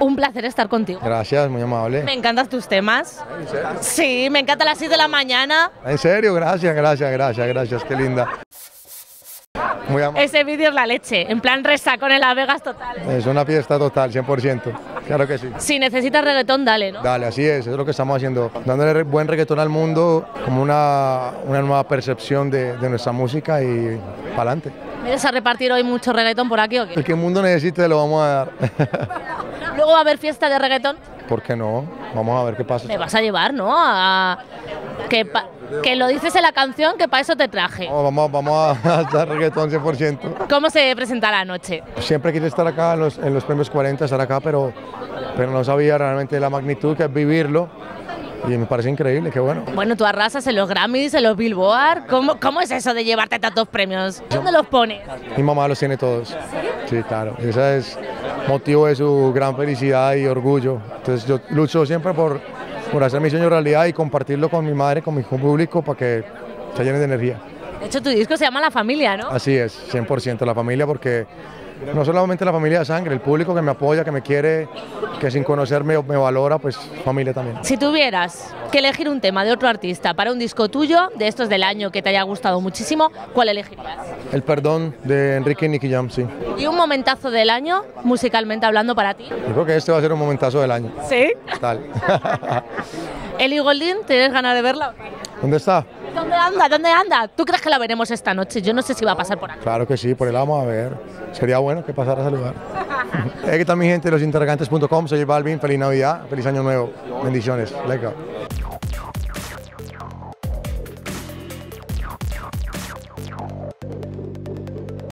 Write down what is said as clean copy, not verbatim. Un placer estar contigo. Gracias, muy amable. Me encantan tus temas. ¿En serio? Sí, me encanta las 6 de la mañana. ¿En serio? Gracias, gracias, gracias, gracias, qué linda. Muy amable. Ese vídeo es la leche, en plan resacón en Las Vegas total. Es una fiesta total, 100%, claro que sí. Si necesitas reggaetón, dale, ¿no? Dale, así es lo que estamos haciendo, dándole buen reggaetón al mundo, como una nueva percepción de nuestra música y para adelante. ¿Vienes a repartir hoy mucho reggaetón por aquí o qué? El que el mundo necesite lo vamos a dar. ¿Luego va a haber fiesta de reggaetón? ¿Por qué no? Vamos a ver qué pasa. Me vas a llevar, ¿no? Que lo dices en la canción, que para eso te traje. No, vamos a dar reggaetón 100%. ¿Cómo se presenta la noche? Siempre quise estar acá, en los Premios 40, estar acá, pero no sabía realmente la magnitud que es vivirlo. Y me parece increíble, qué bueno. Bueno, tú arrasas en los Grammys, en los Billboard. ¿Cómo es eso de llevarte tantos premios? ¿Dónde los pones? Mi mamá los tiene todos. Sí, claro. Esa es motivo de su gran felicidad y orgullo. Entonces yo lucho siempre por hacer mi sueño realidad y compartirlo con mi madre, con mi público, para que se llenen de energía. De hecho, tu disco se llama La Familia, ¿no? Así es, 100% La Familia, porque no solamente la familia de sangre, el público que me apoya, que me quiere, que sin conocerme me valora, pues familia también. Si tuvieras que elegir un tema de otro artista para un disco tuyo, de estos del año que te haya gustado muchísimo, ¿cuál elegirías? El Perdón de Enrique y Nicky Jam, sí. ¿Y un momentazo del año, musicalmente hablando, para ti? Yo creo que este va a ser un momentazo del año. ¿Sí? Tal. Eli Goldín, ¿tienes ganas de verla? ¿Dónde está? ¿Dónde anda? ¿Dónde anda? ¿Tú crees que la veremos esta noche? Yo no sé si va a pasar por aquí. Claro que sí, por el vamos a ver. Sería bueno que pasara a saludar. ¿Qué tal mi gente? Losinterrogantes.com, soy J Balvin, feliz Navidad, feliz Año Nuevo. Bendiciones. Like